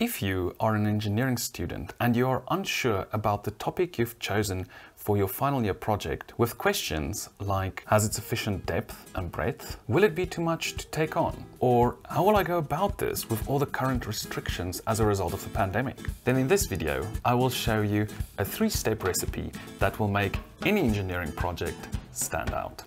If you are an engineering student and you are unsure about the topic you've chosen for your final year project, with questions like, has it sufficient depth and breadth? Will it be too much to take on? Or how will I go about this with all the current restrictions as a result of the pandemic? Then in this video, I will show you a 3-step recipe that will make any engineering project stand out.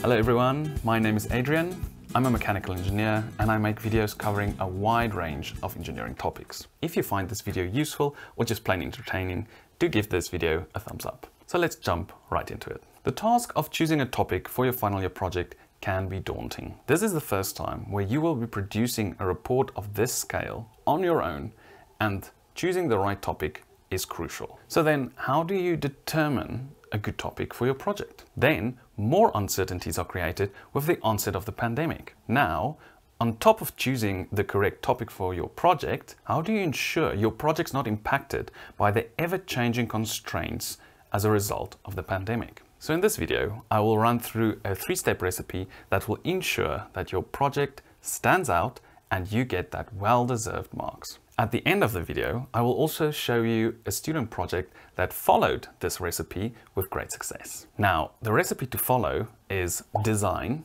Hello everyone, my name is Adriaan, I'm a mechanical engineer and I make videos covering a wide range of engineering topics. If you find this video useful or just plain entertaining, do give this video a thumbs up. So let's jump right into it. The task of choosing a topic for your final year project can be daunting. This is the first time where you will be producing a report of this scale on your own, and choosing the right topic is crucial. So then, how do you determine a good topic for your project? Then more uncertainties are created with the onset of the pandemic. Now, on top of choosing the correct topic for your project, how do you ensure your project's not impacted by the ever-changing constraints as a result of the pandemic? So in this video, I will run through a 3-step recipe that will ensure that your project stands out and you get that well-deserved marks. At the end of the video, I will also show you a student project that followed this recipe with great success. Now, the recipe to follow is design,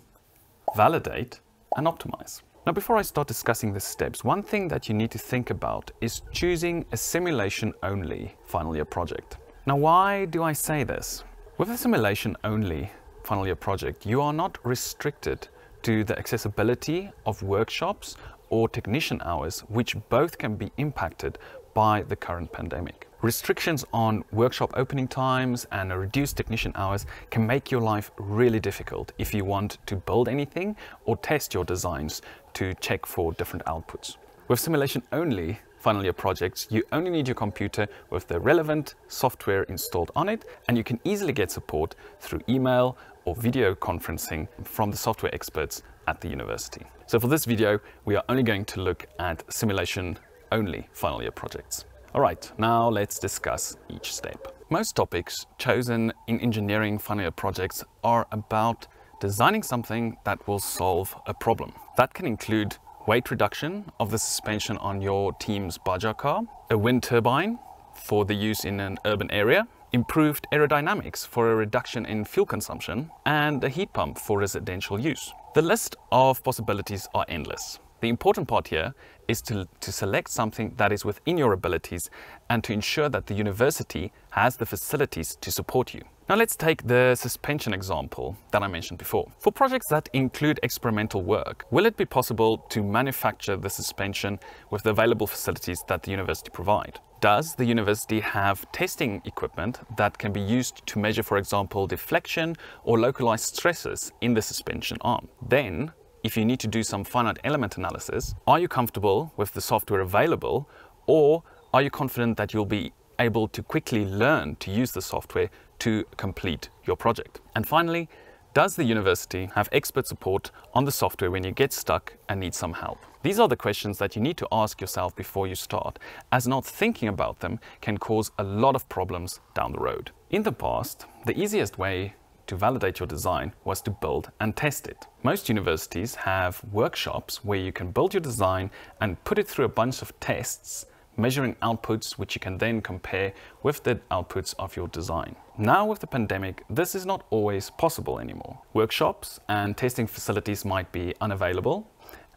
validate, and optimize. Now, before I start discussing the steps, one thing that you need to think about is choosing a simulation-only final year project. Now, why do I say this? With a simulation-only final year project, you are not restricted to the accessibility of workshops or technician hours, which both can be impacted by the current pandemic. Restrictions on workshop opening times and a reduced technician hours can make your life really difficult if you want to build anything or test your designs to check for different outputs. With simulation only final year projects, you only need your computer with the relevant software installed on it, and you can easily get support through email or video conferencing from the software experts at the university. So for this video, we are only going to look at simulation only final year projects. All right, now let's discuss each step. Most topics chosen in engineering final year projects are about designing something that will solve a problem. That can include weight reduction of the suspension on your team's Baja car, a wind turbine for the use in an urban area, improved aerodynamics for a reduction in fuel consumption, and a heat pump for residential use. The list of possibilities are endless. The important part here is to select something that is within your abilities and to ensure that the university has the facilities to support you. Now let's take the suspension example that I mentioned before. For projects that include experimental work, will it be possible to manufacture the suspension with the available facilities that the university provides? Does the university have testing equipment that can be used to measure, for example, deflection or localized stresses in the suspension arm? Then, if you need to do some finite element analysis, are you comfortable with the software available, or are you confident that you'll be able to quickly learn to use the software to complete your project? And finally, does the university have expert support on the software when you get stuck and need some help? These are the questions that you need to ask yourself before you start, as not thinking about them can cause a lot of problems down the road. In the past, the easiest way to validate your design was to build and test it. Most universities have workshops where you can build your design and put it through a bunch of tests, measuring outputs, which you can then compare with the outputs of your design. Now with the pandemic, this is not always possible anymore. Workshops and testing facilities might be unavailable,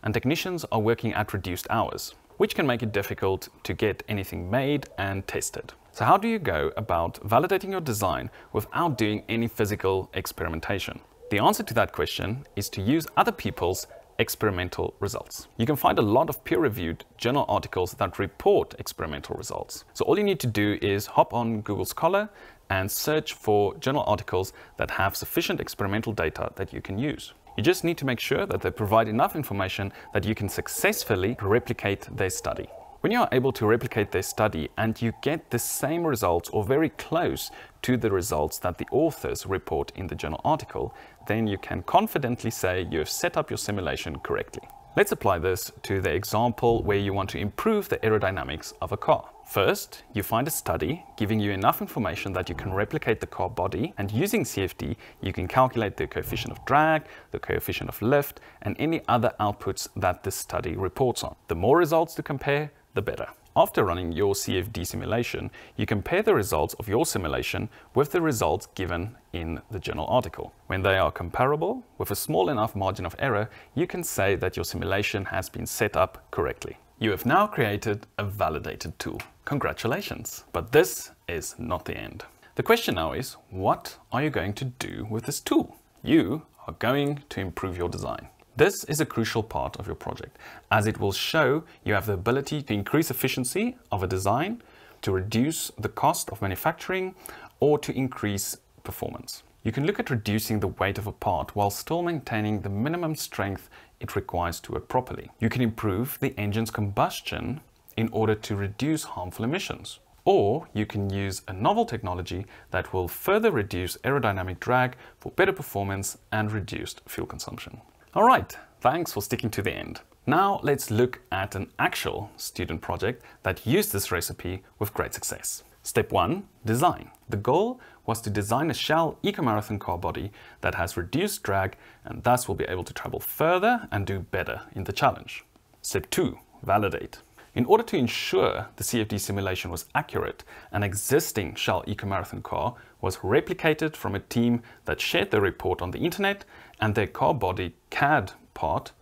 and technicians are working at reduced hours, which can make it difficult to get anything made and tested. So how do you go about validating your design without doing any physical experimentation? The answer to that question is to use other people's experimental results. You can find a lot of peer-reviewed journal articles that report experimental results. So all you need to do is hop on Google Scholar and search for journal articles that have sufficient experimental data that you can use. You just need to make sure that they provide enough information that you can successfully replicate their study. When you are able to replicate their study and you get the same results or very close to the results that the authors report in the journal article, then you can confidently say you have set up your simulation correctly. Let's apply this to the example where you want to improve the aerodynamics of a car. First, you find a study giving you enough information that you can replicate the car body, and using CFD, you can calculate the coefficient of drag, the coefficient of lift, and any other outputs that this study reports on. The more results to compare, the better. After running your CFD simulation, you compare the results of your simulation with the results given in the journal article. When they are comparable, with a small enough margin of error, you can say that your simulation has been set up correctly. You have now created a validated tool. Congratulations! But this is not the end. The question now is, what are you going to do with this tool? You are going to improve your design. This is a crucial part of your project, as it will show you have the ability to increase efficiency of a design, to reduce the cost of manufacturing, or to increase performance. You can look at reducing the weight of a part while still maintaining the minimum strength it requires to work properly. You can improve the engine's combustion in order to reduce harmful emissions. Or you can use a novel technology that will further reduce aerodynamic drag for better performance and reduced fuel consumption. All right, thanks for sticking to the end. Now let's look at an actual student project that used this recipe with great success. Step 1. Design. The goal was to design a Shell Eco Marathon car body that has reduced drag and thus will be able to travel further and do better in the challenge. Step 2. Validate. In order to ensure the CFD simulation was accurate, an existing Shell Eco Marathon car was replicated from a team that shared their report on the internet and their car body CAD part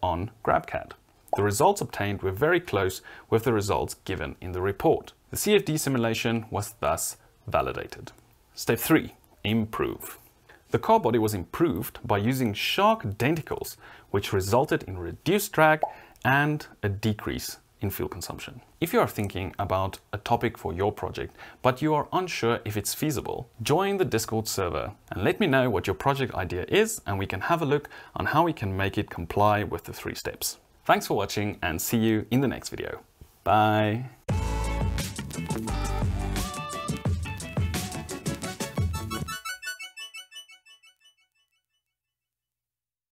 on GrabCAD. The results obtained were very close with the results given in the report. The CFD simulation was thus validated. Step 3. Improve. The car body was improved by using shark denticles, which resulted in reduced drag and a decrease in fuel consumption. If you are thinking about a topic for your project, but you are unsure if it's feasible, join the Discord server and let me know what your project idea is, and we can have a look on how we can make it comply with the 3 steps. Thanks for watching and see you in the next video. Bye.